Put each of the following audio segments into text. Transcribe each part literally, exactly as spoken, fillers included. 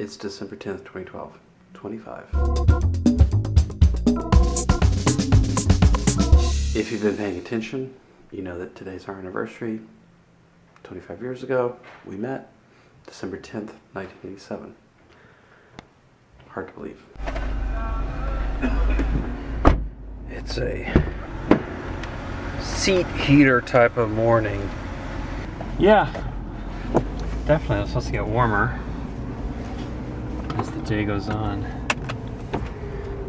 It's December tenth, twenty twelve. twenty-five. If you've been paying attention, you know that today's our anniversary. twenty-five years ago, we met December tenth, nineteen eighty-seven. Hard to believe. It's a seat heater type of morning. Yeah, definitely. It's supposed to get warmer as the day goes on.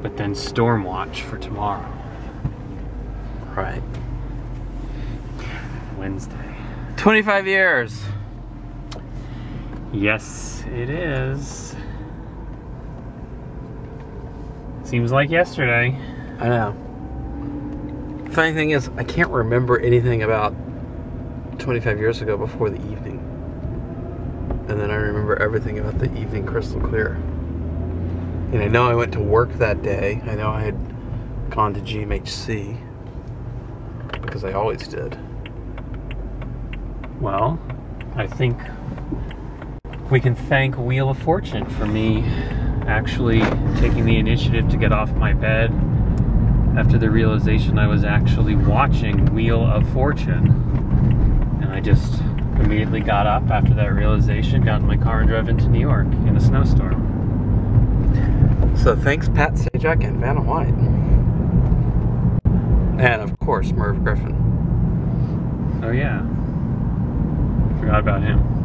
But then storm watch for tomorrow. Right. Wednesday. twenty-five years! Yes, it is. Seems like yesterday. I know. The funny thing is, I can't remember anything about twenty-five years ago before the evening. And then I remember everything about the evening crystal clear. And I know I went to work that day. I know I had gone to G M H C, because I always did. Well, I think we can thank Wheel of Fortune for me actually taking the initiative to get off my bed after the realization I was actually watching Wheel of Fortune. And I just immediately got up after that realization, got in my car, and drove into New York in a snowstorm. So thanks Pat Sajak and Vanna White. And of course, Merv Griffin. Oh yeah. Forgot about him.